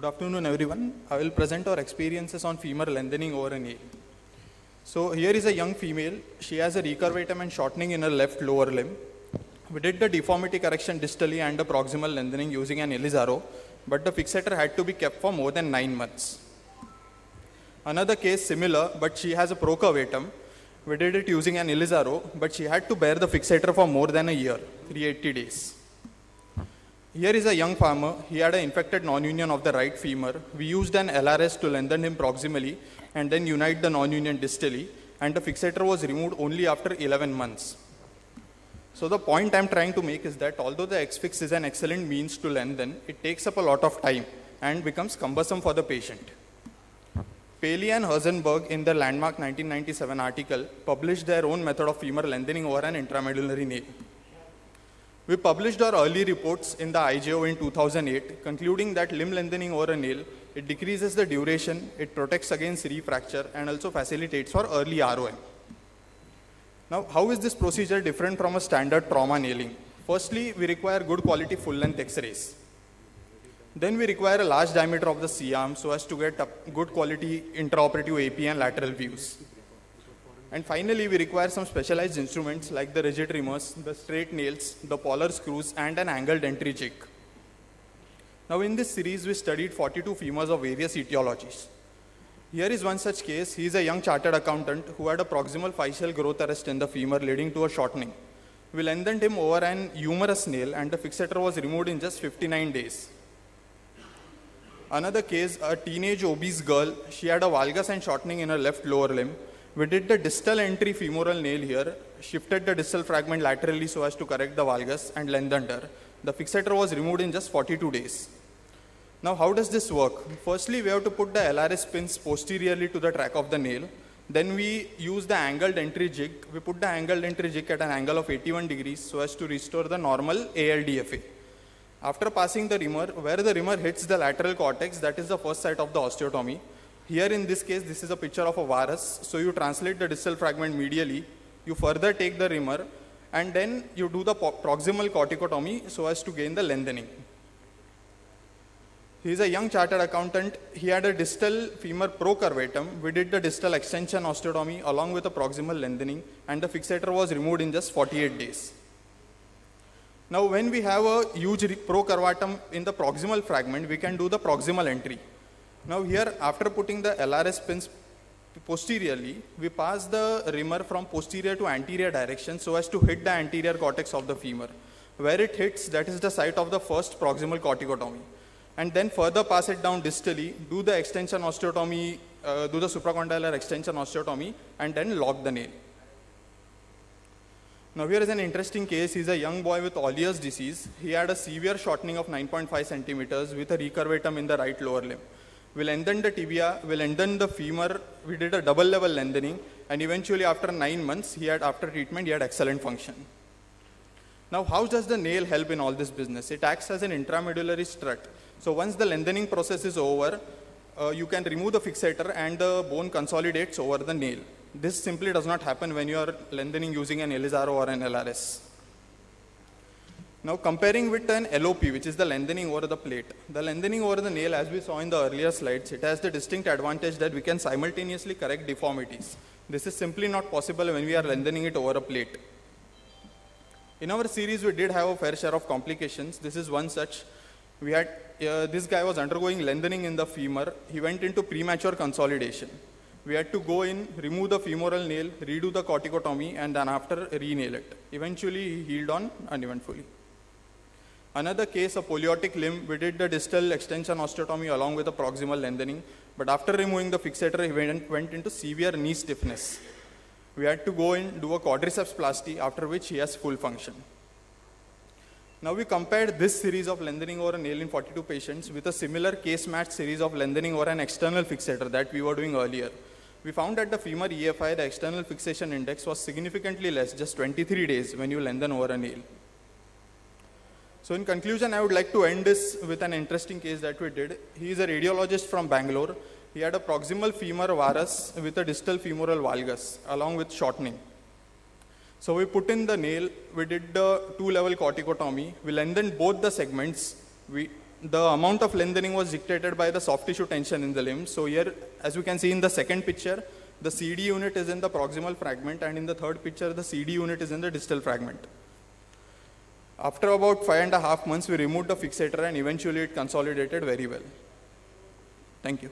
Good afternoon, everyone. I will present our experiences on femur lengthening over an A. So here is a young female. She has a recurvatum and shortening in her left lower limb. We did the deformity correction distally and the proximal lengthening using an Ilizarov, but the fixator had to be kept for more than 9 months. Another case similar, but she has a procurvatum. We did it using an Ilizarov, but she had to bear the fixator for more than a year, 380 days. Here is a young farmer. He had an infected non-union of the right femur. We used an LRS to lengthen him proximally and then unite the non-union distally, and the fixator was removed only after 11 months. So the point I'm trying to make is that although the X-Fix is an excellent means to lengthen, it takes up a lot of time and becomes cumbersome for the patient. Paley and Herzenberg, in their landmark 1997 article, published their own method of femur lengthening over an intramedullary nail. We published our early reports in the IJO in 2008, concluding that limb lengthening over a nail, it decreases the duration, it protects against refracture, and also facilitates for early ROM. Now, how is this procedure different from a standard trauma nailing? Firstly, we require good quality full-length X-rays. Then we require a large diameter of the C-arm so as to get good quality intraoperative AP and lateral views. And finally, we require some specialized instruments like the rigid trimmers, the straight nails, the polar screws, and an angled entry jig. Now in this series, we studied 42 femurs of various etiologies. Here is one such case. He is a young chartered accountant who had a proximal facial growth arrest in the femur leading to a shortening. We lengthened him over an humerus nail and the fixator was removed in just 59 days. Another case, a teenage obese girl, she had a valgus and shortening in her left lower limb. We did the distal entry femoral nail here, shifted the distal fragment laterally so as to correct the valgus and lengthened her. The fixator was removed in just 42 days. Now how does this work? Firstly, we have to put the LRS pins posteriorly to the track of the nail. Then we use the angled entry jig. We put the angled entry jig at an angle of 81 degrees so as to restore the normal ALDFA. After passing the rimmer, where the rimmer hits the lateral cortex, that is the first site of the osteotomy. Here in this case, this is a picture of a varus. So you translate the distal fragment medially, you further take the rimmer, and then you do the proximal corticotomy so as to gain the lengthening. He is a young chartered accountant. He had a distal femur procurvatum. We did the distal extension osteotomy along with a proximal lengthening, and the fixator was removed in just 48 days. Now when we have a huge procurvatum in the proximal fragment, we can do the proximal entry. Now here, after putting the LRS pins posteriorly, we pass the rimmer from posterior to anterior direction so as to hit the anterior cortex of the femur. Where it hits, that is the site of the first proximal corticotomy. And then further pass it down distally, do the extension osteotomy, do the supracondylar extension osteotomy, and then lock the nail. Now here is an interesting case. He's a young boy with Ollier's disease. He had a severe shortening of 9.5 centimeters with a recurvatum in the right lower limb. We lengthened the tibia, we lengthened the femur, we did a double level lengthening, and eventually after 9 months, after treatment, he had excellent function. Now how does the nail help in all this business? It acts as an intramedullary strut. So once the lengthening process is over, you can remove the fixator and the bone consolidates over the nail. This simply does not happen when you are lengthening using an Ilizarov or an LRS. Now comparing with an LOP, which is the lengthening over the plate. The lengthening over the nail, as we saw in the earlier slides, it has the distinct advantage that we can simultaneously correct deformities. This is simply not possible when we are lengthening it over a plate. In our series, we did have a fair share of complications. This is one such. We had, this guy was undergoing lengthening in the femur. He went into premature consolidation. We had to go in, remove the femoral nail, redo the corticotomy, and then after re-nail it. Eventually, he healed on uneventfully. Another case, a poliotic limb, we did the distal extension osteotomy along with the proximal lengthening, but after removing the fixator, he went into severe knee stiffness. We had to go in, do a quadriceps plasty, after which he has full function. Now we compared this series of lengthening over a nail in 42 patients with a similar case match series of lengthening over an external fixator that we were doing earlier. We found that the femur EFI, the external fixation index, was significantly less, just 23 days when you lengthen over a nail. So in conclusion, I would like to end this with an interesting case that we did. He is a radiologist from Bangalore. He had a proximal femur varus with a distal femoral valgus along with shortening. So we put in the nail, we did the two-level corticotomy, we lengthened both the segments, we the amount of lengthening was dictated by the soft tissue tension in the limb. So here, as we can see in the second picture, the CD unit is in the proximal fragment, and in the third picture, the CD unit is in the distal fragment. After about 5.5 months, we removed the fixator, and eventually it consolidated very well. Thank you.